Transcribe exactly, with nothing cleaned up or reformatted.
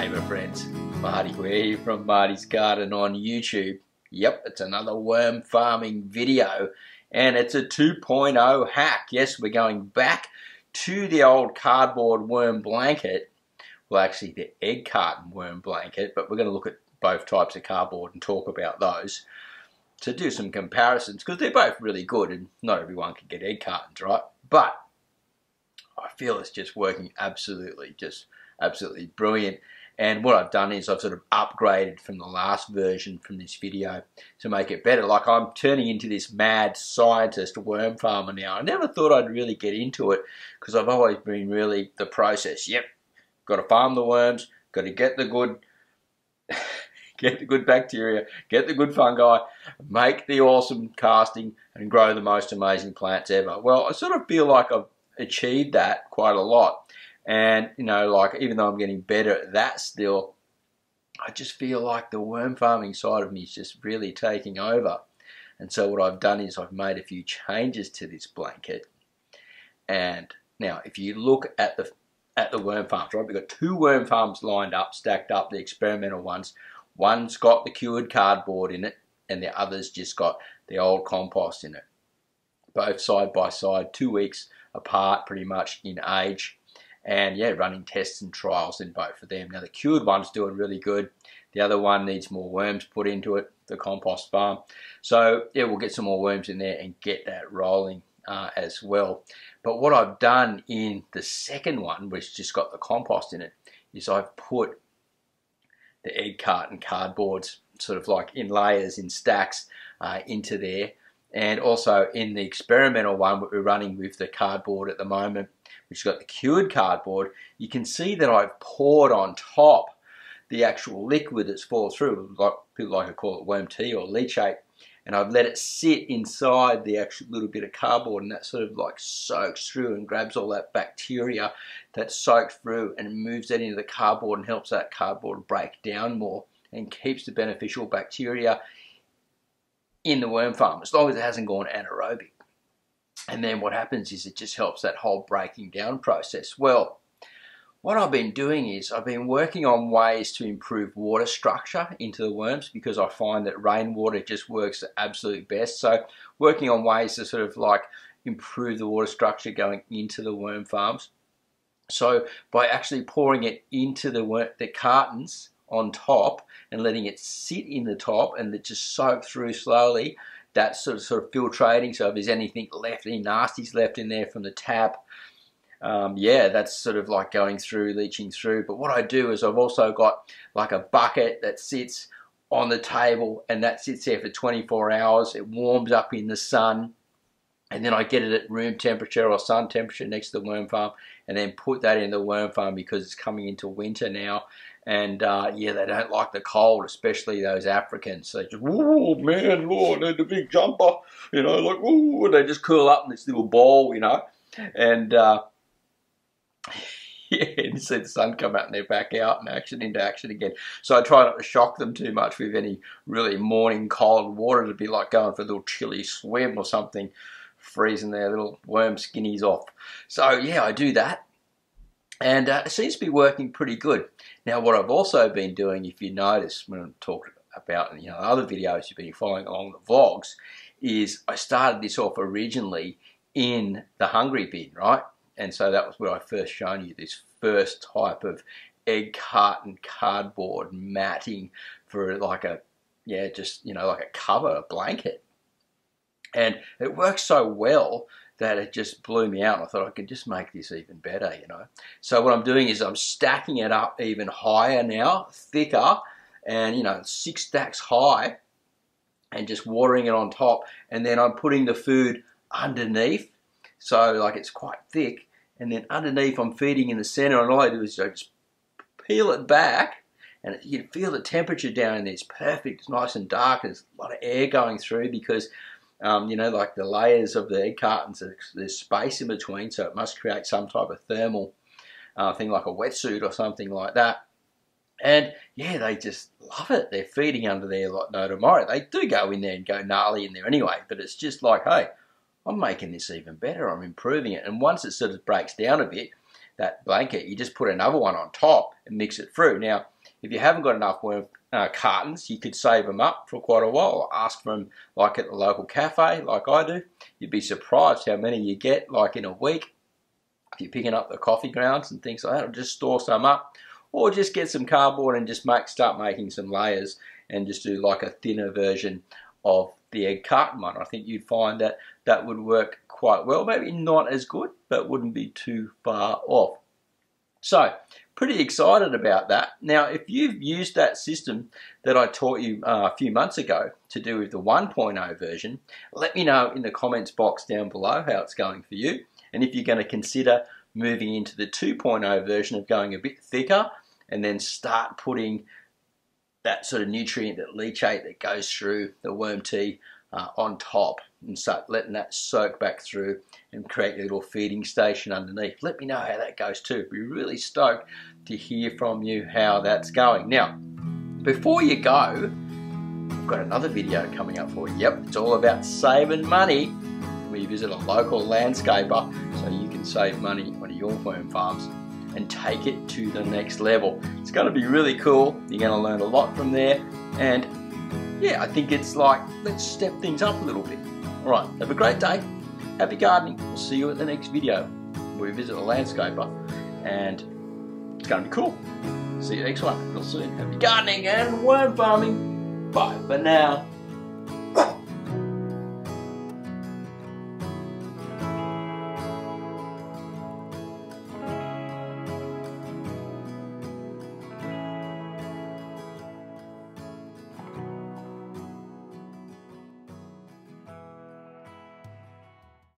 G'day my friends, Marty here from Marty's Garden on YouTube. Yep, it's another worm farming video and it's a two point oh hack. Yes, we're going back to the old cardboard worm blanket, well actually the egg carton worm blanket, but we're going to look at both types of cardboard and talk about those to do some comparisons because they're both really good and not everyone can get egg cartons, right? But I feel it's just working absolutely just absolutely brilliant, and what I've done is I've sort of upgraded from the last version from this video to make it better. Like, I'm turning into this mad scientist worm farmer now. I never thought I'd really get into it because I've always been really the process. Yep, got to farm the worms, got to get the good get the good bacteria, get the good fungi, make the awesome casting and grow the most amazing plants ever. Well, I sort of feel like I've achieved that quite a lot. And, you know, like, even though I'm getting better at that still, I just feel like the worm farming side of me is just really taking over. And so what I've done is I've made a few changes to this blanket. And now if you look at the at the worm farms, right, we've got two worm farms lined up, stacked up, the experimental ones. One's got the cured cardboard in it and the other's just got the old compost in it. Both side by side, two weeks apart pretty much in age. And yeah, running tests and trials in both of them. Now the cured one's doing really good. The other one needs more worms put into it, the compost farm. So yeah, we'll get some more worms in there and get that rolling uh, as well. But what I've done in the second one, which just got the compost in it, is I've put the egg carton cardboards sort of like in layers, in stacks uh, into there. And also in the experimental one, what we're running with the cardboard at the moment, which has got the cured cardboard, you can see that I've poured on top the actual liquid that's fallen through. Like, people like to call it worm tea or leachate. And I've let it sit inside the actual little bit of cardboard, and that sort of like soaks through and grabs all that bacteria that soaked through and moves that into the cardboard and helps that cardboard break down more and keeps the beneficial bacteria in the worm farm, as long as it hasn't gone anaerobic. And then what happens is it just helps that whole breaking down process. Well, what I've been doing is I've been working on ways to improve water structure into the worms, because I find that rainwater just works the absolute best. So working on ways to sort of like improve the water structure going into the worm farms. So by actually pouring it into the worm, the cartons on top, and letting it sit in the top and it just soak through slowly, that's sort of, sort of filtrating. So if there's anything left, any nasties left in there from the tap, um, yeah, that's sort of like going through, leaching through. But what I do is I've also got like a bucket that sits on the table and that sits there for twenty-four hours. It warms up in the sun, and then I get it at room temperature or sun temperature next to the worm farm, and then put that in the worm farm because it's coming into winter now. And uh, yeah, they don't like the cold, especially those Africans. So they just, oh man, Lord, and the big jumper, you know, like, oh, they just curl up in this little ball, you know. And uh, yeah, and see the sun come out and they're back out and action into action again. So I try not to shock them too much with any really morning cold water. It'd be like going for a little chilly swim or something, freezing their little worm skinnies off. So yeah, I do that. And uh, it seems to be working pretty good. Now, what I've also been doing, if you notice, when I'm talking about, you know, other videos you've been following along the vlogs, is I started this off originally in the Hungry Bin, right? And so that was where I first shown you this first type of egg carton cardboard matting for like a, yeah, just, you know, like a cover, a blanket. And it works so well that it just blew me out. I thought I could just make this even better, you know. So what I'm doing is I'm stacking it up even higher now, thicker, and, you know, six stacks high, and just watering it on top. And then I'm putting the food underneath, so like it's quite thick. And then underneath I'm feeding in the center, and all I do is I just peel it back, and you can feel the temperature down in there. It's perfect, it's nice and dark, there's a lot of air going through because Um, you know, like the layers of the egg cartons, there's space in between, so it must create some type of thermal uh, thing, like a wetsuit or something like that. And yeah, they just love it. They're feeding under there like no tomorrow. They do go in there and go gnarly in there anyway, but it's just like, hey, I'm making this even better. I'm improving it. And once it sort of breaks down a bit, that blanket, you just put another one on top and mix it through. Now, if you haven't got enough more uh, cartons, you could save them up for quite a while. Ask for them like at the local cafe, like I do. You'd be surprised how many you get like in a week. If you're picking up the coffee grounds and things like that, or just store some up, or just get some cardboard and just make start making some layers and just do like a thinner version of the egg carton one. I think you'd find that that would work quite well. Maybe not as good, but wouldn't be too far off. So, pretty excited about that. Now, if you've used that system that I taught you uh, a few months ago to do with the one point oh version, let me know in the comments box down below how it's going for you. And if you're going to consider moving into the two point oh version of going a bit thicker and then start putting that sort of nutrient, that leachate that goes through the worm tea uh, on top and start letting that soak back through and create a little feeding station underneath. Let me know how that goes too. I'd be really stoked to hear from you how that's going. Now, before you go, I've got another video coming up for you. Yep, it's all about saving money. We visit a local landscaper so you can save money on your worm farms and take it to the next level. It's going to be really cool. You're going to learn a lot from there, and yeah, I think it's like, let's step things up a little bit. All right, have a great day. Happy gardening. We'll see you at the next video where we visit a landscaper, and it's going to be cool. See you next one real soon. Happy gardening and worm farming. Bye for now.